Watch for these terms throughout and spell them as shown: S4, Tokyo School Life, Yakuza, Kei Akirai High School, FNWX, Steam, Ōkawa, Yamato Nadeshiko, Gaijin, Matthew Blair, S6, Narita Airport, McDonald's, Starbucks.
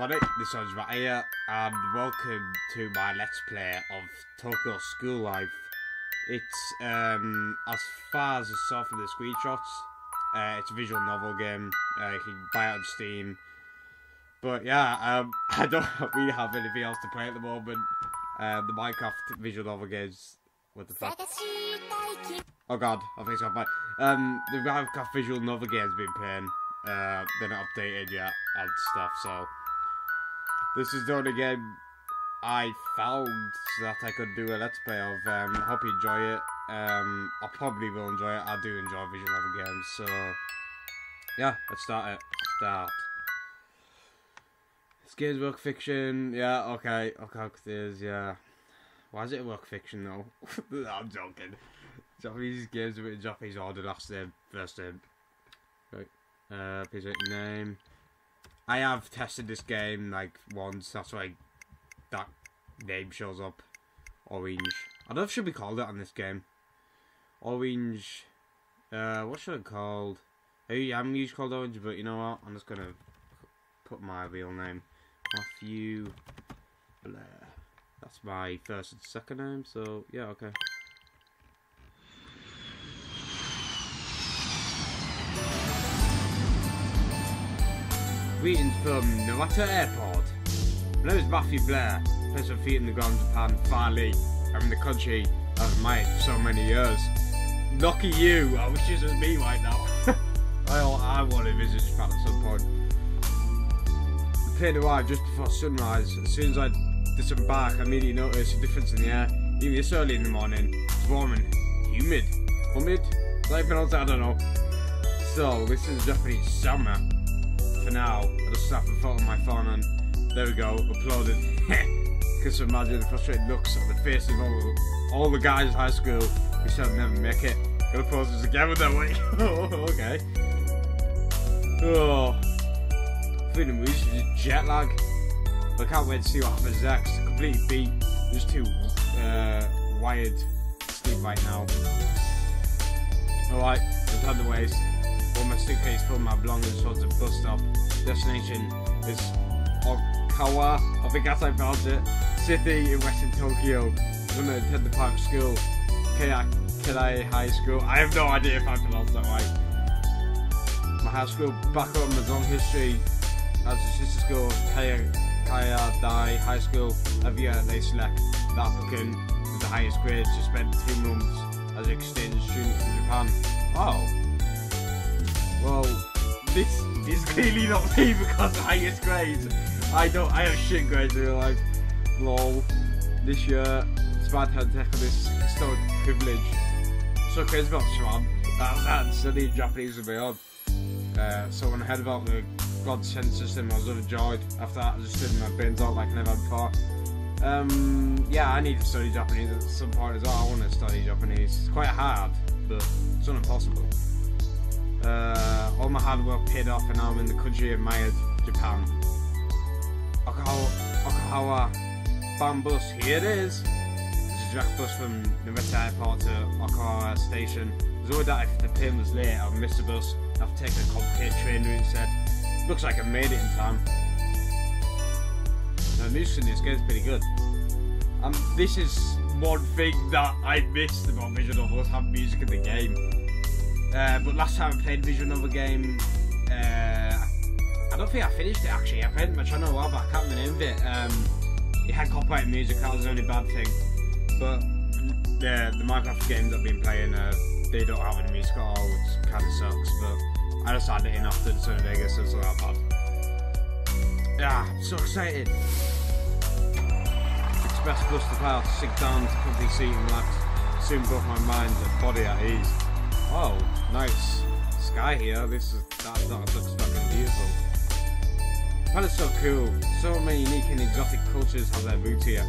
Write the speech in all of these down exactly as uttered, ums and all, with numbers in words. everybody, this is Matt here, and welcome to my Let's Play of Tokyo School Life. It's, um, as far as I saw from the screenshots, uh, it's a visual novel game, uh, you can buy it on Steam. But yeah, um, I don't really have anything else to play at the moment. Uh, the Minecraft visual novel games, what the fuck? Oh god, I think it's got my, um, the Minecraft visual novel game's been playing. Uh, they're not updated yet and stuff, so this is the only game I found that I could do a Let's Play of. Um, hope you enjoy it. Um, I probably will enjoy it. I do enjoy visual novel games, so yeah, let's start it. Start. This game's work fiction. Yeah, okay, okay, it is. Yeah, why is it work fiction though? I'm joking. Japanese games with Japanese order, last name, first name. Right. Uh, please write your name. I have tested this game like once, that's why that name shows up. Orange. I don't know if it should be called that on this game. Orange. Uh, what should it be called? I haven't used called Orange, but you know what? I'm just gonna put my real name. Matthew Blair. That's my first and second name, so yeah, okay. Greetings from Narita Airport. My name is Matthew Blair. I place my feet in the ground in Japan, finally. I'm in the country I've admired for so many years. Lucky you! I wish this was me right now. I, I want to visit Japan at some point. The plane arrived just before sunrise. As soon as I disembark, I immediately noticed a difference in the air. Even this early in the morning, it's warm and humid. Humid? Like pronounced, I don't know. So, this is Japanese summer. For now, I just snapped a photo on my phone and there we go, uploaded. Just imagine the frustrated looks on the faces of all, all the guys at high school who said I'd never make it. Gonna post this again with that way. Oh, okay. Oh, feeling weird, jet lag. But I can't wait to see what happens next. I completely beat. I'm just too uh, wired to sleep right now. Alright, I've had the waste. Well, my suitcase full of my belongings towards the bus stop. Destination is Ōkawa, I think that's how I pronounced it. City in western Tokyo. I'm going to attend the private school, Kei Akirai High School. I have no idea if I pronounced that right. My high school back on my long history as a sister school, Kei Akirai High School. Every year they select the applicant with the highest grades to spend two months as an exchange student in Japan. Oh. Well, this is clearly not me because highest grades. I don't. I have shit grades in real life. Lol. This year, it's bad how to tackle this historic privilege. So crazy about Japan. That's that studying Japanese and beyond. Uh, so when I heard about the God sent system, I was overjoyed. After that, I just stood in my bins out like I never had before. Um, yeah, I need to study Japanese at some point as well. I want to study Japanese. It's quite hard, but it's not impossible. Uh, all my hard work paid off and now I'm in the country admired, Japan. Ōkawa, Ōkawa Ban Bus, here it is! This is a direct bus from Narita Airport to Ōkawa Station. There's always that if the plane was late or missed the bus, I'd have to take a complicated train route instead. Looks like I made it in time. The music in this game's pretty good. And this is one thing that I missed about visual novels, have music in the game. Uh, but last time I played visual novel game, uh, I don't think I finished it actually. I played it my channel a while but I can't remember it. Um, it had copyright music, that was the only bad thing. But uh, the Minecraft games I've been playing, uh, they don't have any music at all, which kind of sucks. But I just had it in after in San Vegas, so it's not that bad. Yeah, I'm so excited. Express bus to pass, sit down to comfy seat and relax. Soon both my mind and body at ease. Oh, nice sky here. This is that, that looks fucking beautiful. That is so cool. So many unique and exotic cultures have their roots here.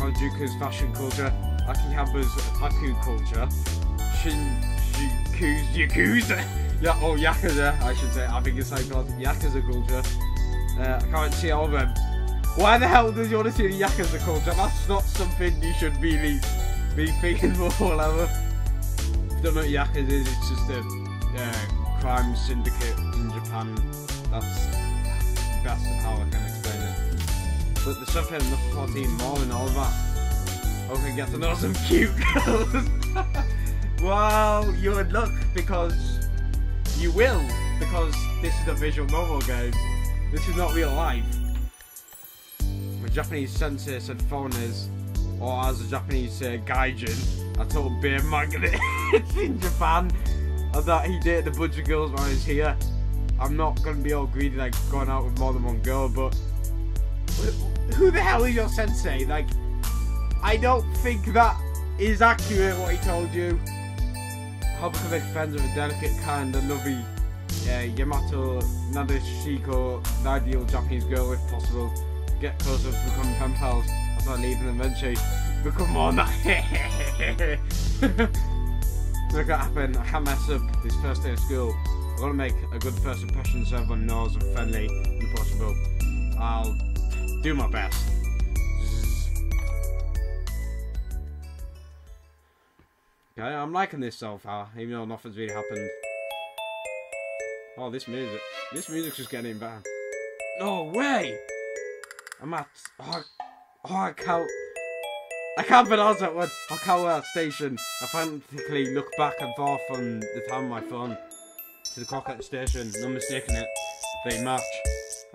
Harajuku's fashion culture, Akihaba's otaku culture, Shinjuku's Yakuza. Yeah, oh Yakuza, I should say. I think it's like called Yakuza culture. Uh, I can't see all of them. Why the hell does you want to see the Yakuza culture? That's not something you should really be thinking about or whatever. If you don't know what Yakuza is, it's just a uh, crime syndicate in Japan. That's the best of how I can explain But the shop had enough for fourteen, mom and all that. Okay, get to know some cute girls. Well, you're in luck because you will, because this is a visual novel, guys. This is not real life. My Japanese sensei said foreigners, or as the Japanese say, Gaijin, a total beer magnet in Japan, and that he dated a bunch of girls while he was here. I'm not going to be all greedy like going out with more than one girl, but who the hell is your sensei? Like, I don't think that is accurate what he told you. How become friends with a delicate, kind, and lovely uh, Yamato Nadeshiko, the ideal Japanese girl if possible. Get closer to become pen pals. I thought leaving them eventually. Become more nice. Look at happen. I can't mess up this first day of school. I want to make a good first impression so everyone knows I'm friendly and approachable. I'll do my best. Okay, I'm liking this so far, even though nothing's really happened. Oh, this music. This music's just getting bad. No way! I'm at... Oh, oh I can't... I can't pronounce that word. Ōkawa Station. I frantically look back and forth on the time of my phone to the clock at the station. No mistaking it. They match.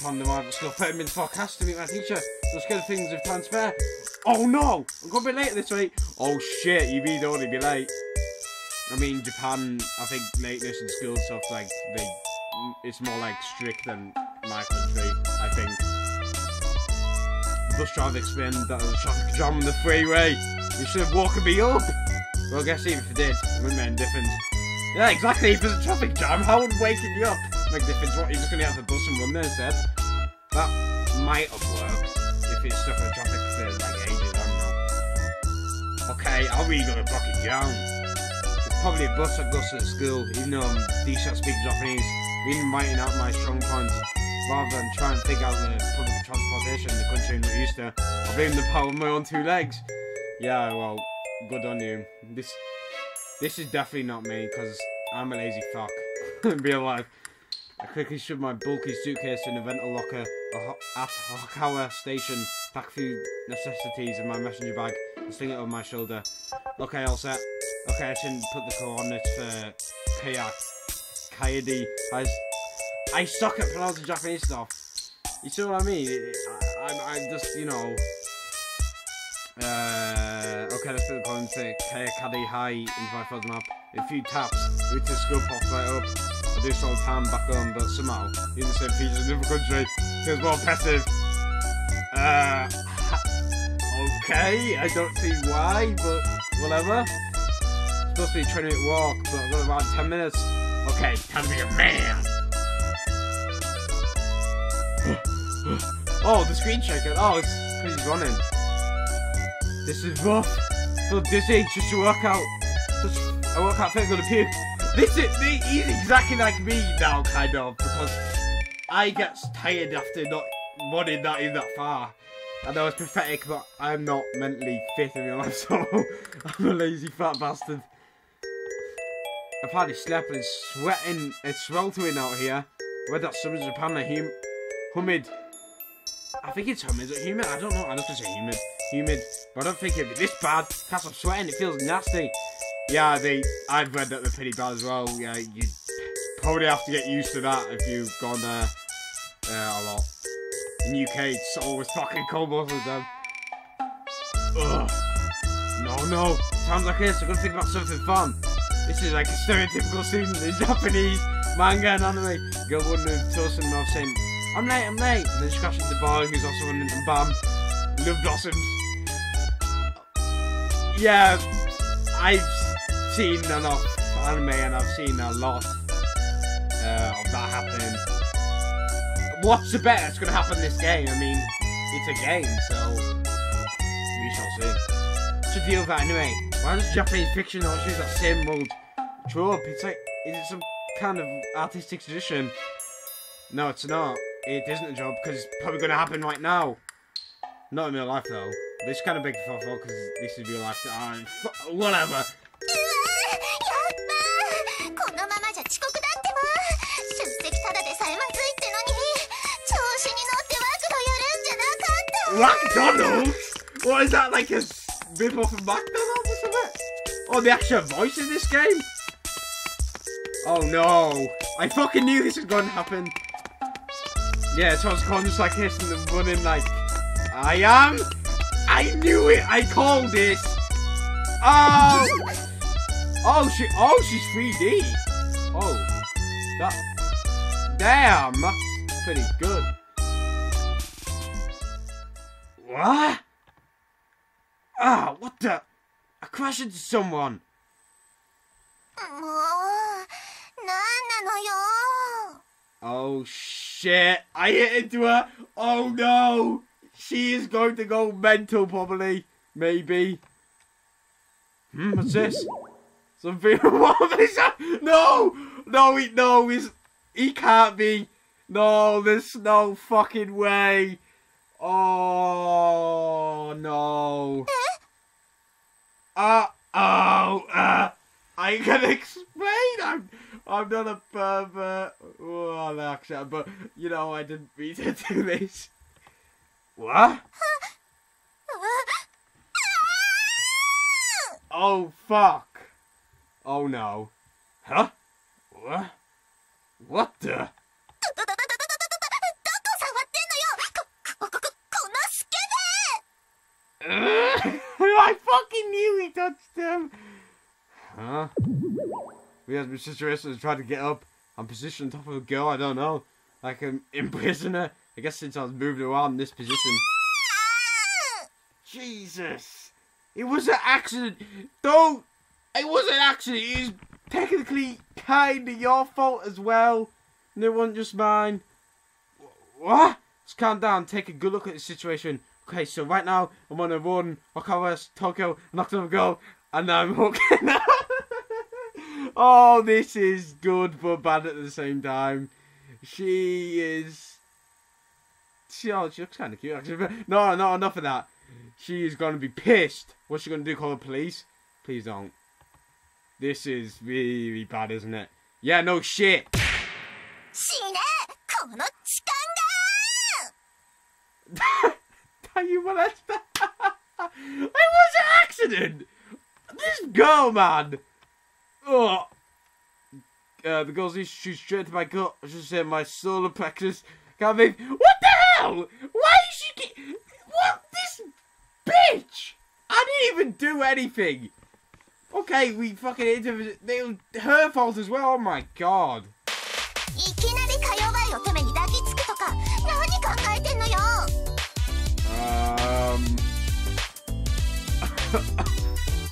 Upon the arrival at school, thirty minutes forecast to meet my teacher. I'm scared of things with time spare. Oh no! I'm going to be late this week. Oh shit, you really don't want to be late. I mean, Japan, I think lateness in school stuff, like, they, it's more like strict than my country, I think. Bus driver explained that there was a traffic jam on the freeway. You should have walked me up. Well, I guess even if it did, it wouldn't make any difference. Yeah, exactly, if there's a traffic jam, how would waking you up make a difference? What, you're just going to have the bus and run there instead? That might have worked, if it's stuck in traffic for like ages, I don't know. Okay, I'm really going to block it down. It's probably a bus that goes to the school, even though I'm decent at speaking Japanese, even writing out my strong points, rather than trying to figure out the public transportation in the country I'm not used to. I've even the power of my own two legs. Yeah, well, good on you. This... This is definitely not me, because I'm a lazy fuck. In real life. I quickly shoved my bulky suitcase in a rental locker at Ōkawa Station, pack a few necessities in my messenger bag, and sling it over my shoulder. Okay, all set. Okay, I shouldn't put the coordinates for Kei Akirai High School. I suck at pronouncing Japanese stuff. You see what I mean? I, I, I just, you know... Uh, okay, let's put the coin to Kei Akirai High in five thousand map. In a few taps, the route to school pops right up. I do some time back home, but somehow, in the same features in the country, feels more oppressive. Uh, okay, I don't see why, but whatever. It's supposed to be a twenty minute walk, but I've got about ten minutes. Okay, time to be a man! Oh, the screen shaker. Oh, it's because he's running. This is rough. I feel dizzy. Just a workout. Just a workout thing on the puke. This is the, he's exactly like me now, kind of, because I get tired after not running that in that far. I know it's pathetic, but I'm not mentally fit in real life, so I'm a lazy fat bastard. I've hardly slept and it's sweating. It's sweltering out here. Where that summer's Japan, a hum humid. I think it's humid. Is it humid? I don't know. I just want to say humid. Humid, but I don't think it'd be this bad. Can't stop sweating, it feels nasty. Yeah, they, I've read that they're pretty bad as well. Yeah, you probably have to get used to that if you've gone there uh, a lot. In the U K, it's always fucking cold most of the time. Ugh. No, no. Times like this, I've got to think about something fun. This is like a stereotypical scene in Japanese manga and anime. Girl wondering, toasting mouth saying, I'm late, I'm late. And then she crashes the bar, who's also running, and bam. Love blossoms. Yeah, I've seen enough anime and I've seen a lot uh, of that happening. What's the bet that's going to happen in this game? I mean, it's a game, so we shall see. To deal with that anyway, why does Japanese fiction always use that same old trope? It's like, is it some kind of artistic tradition? No, it's not. It isn't a job because it's probably going to happen right now. Not in real life though. This is kind of big for four because this is real life. Oh, whatever. McDonald's? What is that, like a rip-off of McDonald's or something? Oh, the actual voice in this game? Oh no. I fucking knew this was going to happen. Yeah, so I was calling just like this and then running like, I am. I knew it. I called this. Oh. Oh, she, oh, she's three D. Oh. That. Damn. That's pretty good. What? Ah, oh, what the? I crashed into someone. Oh shit, I hit into her. Oh no, she is going to go mental probably. Maybe. Hmm, what's this? Something wrong with this? No, no, he, no, he's, he can't be. No, there's no fucking way. Oh no. Uh oh, uh. I can explain. I'm, I'm not a pervert. Oh, actually, but you know, I didn't mean to do this. What? Oh fuck! Oh no! Huh? What? What the? I fucking knew he touched him. Huh? We have been situated to try to get up. I'm positioned on top of a girl, I don't know. Like an imprisoner. I guess since I was moving around in this position. Jesus! It was an accident! Don't! It was an accident! It is technically kinda your fault as well. No one, just mine. What? Let's calm down, take a good look at the situation. Okay, so right now, I'm on a run. Ōkawa, Tokyo, knocked on a girl, and I'm okay now. Oh, this is good but bad at the same time. She is... She, oh, she looks kind of cute, actually. No, no, enough of that. She is going to be pissed. What's she going to do, call the police? Please don't. This is really bad, isn't it? Yeah, no shit. You molest that? It was an accident. This girl, man. Oh. Uh, the girls need to shoot straight to my gut. I should say my solar plexus. Can't think. What the hell? Why is she get... What? This bitch. I didn't even do anything. Okay, we fucking interviewed. They were her fault as well. Oh my god. Um.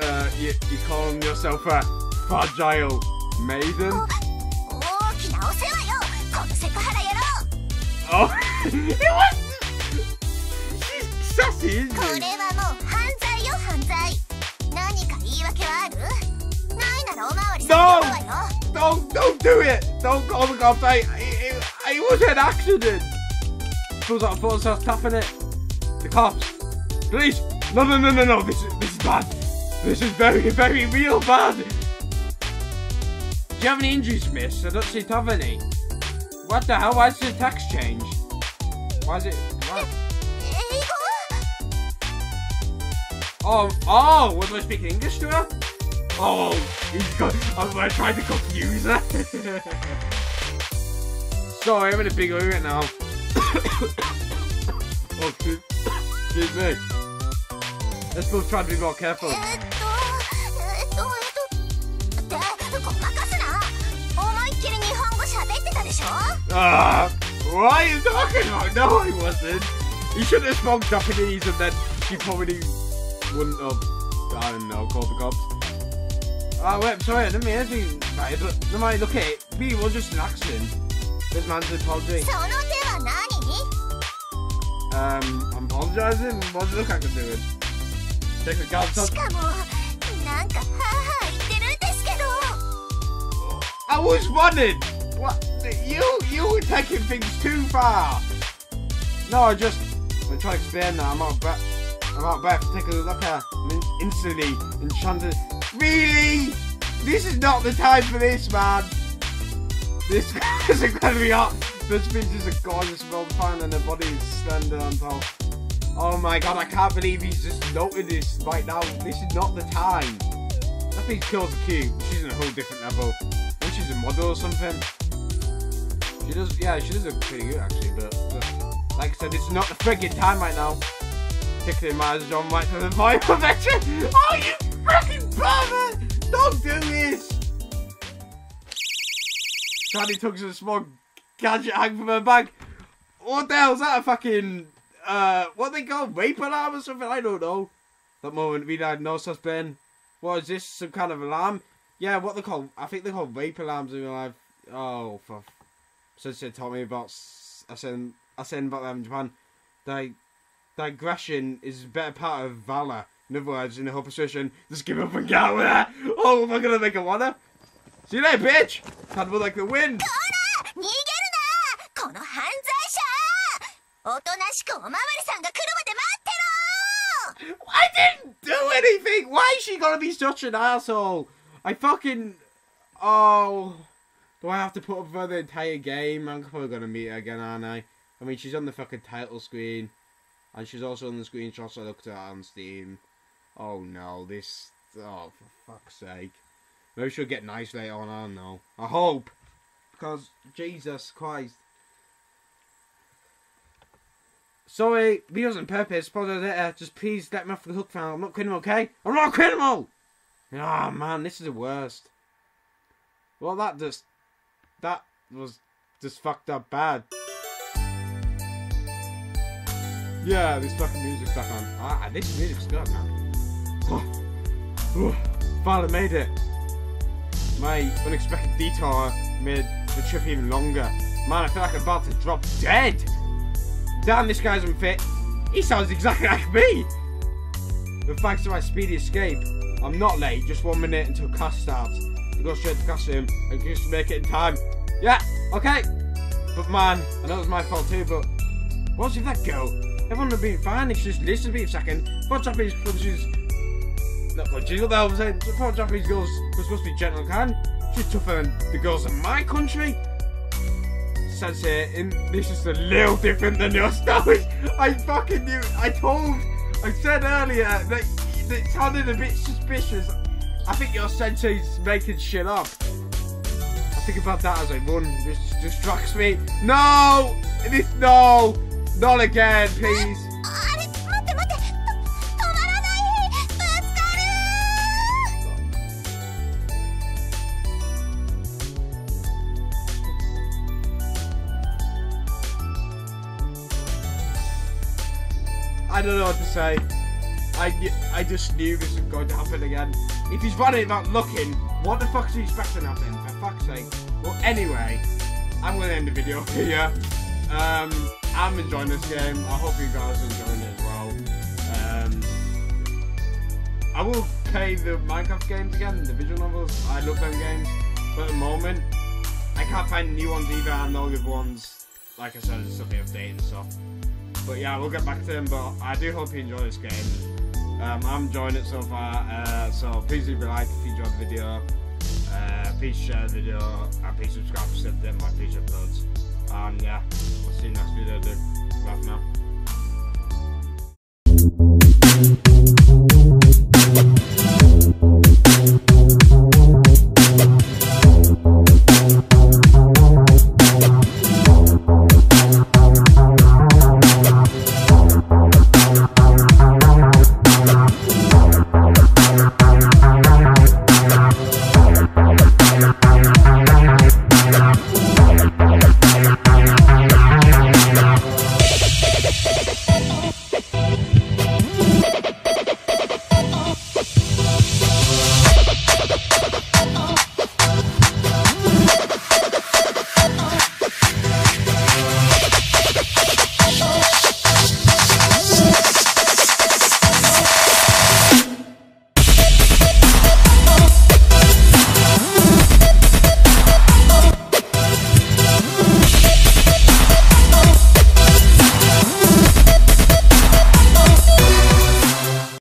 uh, you, you calling yourself a fragile maiden? Oh, it was. She's sassy, isn't she? No! Don't, don't do it! Don't call the cops. I, it, it was an accident. Feels like I thought I was tapping it. The cops, please! No, no, no, no, no! This is this is bad. This is very, very real bad. Do you have any injuries, miss? I don't seem to have any. What the hell? Why's the tax change? Why is it? Why? Oh, oh! Was I speaking English to her? Oh, he's got. I tried to confuse her. Sorry, I'm in a big hurry right now. Oh, dude. Excuse me. Let's both try to be more careful. Ah, uh, what are you talking about? No, I wasn't. You should have spoken Japanese and then she probably wouldn't have, I don't know, called the cops. Ah, oh, wait, I'm sorry, I didn't mean anything by it, but no matter, look at it. Me, it was just an accident. This man's an apology. Um, I'm apologising. What does it look like I'm doing? Take the cards off. I was wanted! What? You, you were taking things too far! No, I just... I'm trying to explain that. I'm out of breath. I'm out of breath. Take a look at her. I'm instantly enchanted. Really? This is not the time for this, man. This is going to be hot. Those bitches are gorgeous, well fine, and their body is slender and tall. Oh my god, I can't believe he's just noted this right now. This is not the time. I think Kill's cute. She's in a whole different level. I think she's a model or something. She does, yeah, she does look pretty good actually, but, but like I said, it's not the friggin' time right now. Particularly my John right for the void perfection. Oh, you freaking pervert! Don't do this! Sandy tugs a small gadget hang from her bag. What the hell's that? A fucking, uh, what they call? Rape alarm or something? I don't know. That moment we diagnosed has been. What is this? Some kind of alarm? Yeah, what they call? I think they call rape alarms in real life. Oh, for. Since they taught me about I said I said about them in Japan, Dig digression is a better part of valor. In other words, in the whole position, just give up and get out of there. Oh, am I gonna make a wanna? See you later, bitch. Handle like the wind. I didn't do anything. Why is she gonna be such an asshole? I fucking oh. Do I have to put up for the entire game? I'm probably going to meet her again, aren't I? I mean, she's on the fucking title screen. And she's also on the screenshots I looked at on Steam. Oh, no. This... Oh, for fuck's sake. Maybe she'll get nice later on. I don't know. I hope. Because, Jesus Christ. Sorry. Videos on purpose. Pause later. Just please let me off the hook for now. I'm not criminal, okay? I'm not criminal! Ah, oh, man. This is the worst. Well, that just... That was just fucked up bad. Yeah, this fucking music's back on. Ah, this music's good, man. Oh, oh, finally made it. My unexpected detour made the trip even longer. Man, I feel like I'm about to drop dead. Damn, this guy's unfit. He sounds exactly like me. But thanks to my speedy escape, I'm not late. Just one minute until class starts. I go straight to the classroom and just make it in time. Yeah, okay. But man, I know it was my fault too, but what's with that girl? Everyone would have been fine if she just listened to me for a second. What Japanese punches... Not punches, what the hell was I saying? What Japanese girls were supposed to be gentle and kind. She's tougher than the girls in my country. Sensei, in, this is a little different than your story. I fucking knew, I told, I said earlier that it sounded a bit suspicious. I think your sensei's making shit up. I think about that as I run. This distracts me. No! This, no! Not again, please. I don't know what to say. I, I just knew this was going to happen again. If he's running about looking, what the fuck is he expecting to happen? For fuck's sake. Well, anyway, I'm going to end the video here. Um, I'm enjoying this game. I hope you guys are enjoying it as well. Um, I will play the Minecraft games again, the visual novels. I love them games. But at the moment, I can't find new ones either. And all the ones, like I said, it's something updated and stuff. But yeah, we'll get back to them. But I do hope you enjoy this game. Um, I'm enjoying it so far, uh, so please leave a like if you enjoyed the video, uh, please share the video, and please subscribe to them my future uploads, and yeah, we'll see you next video, dude. Bye for now.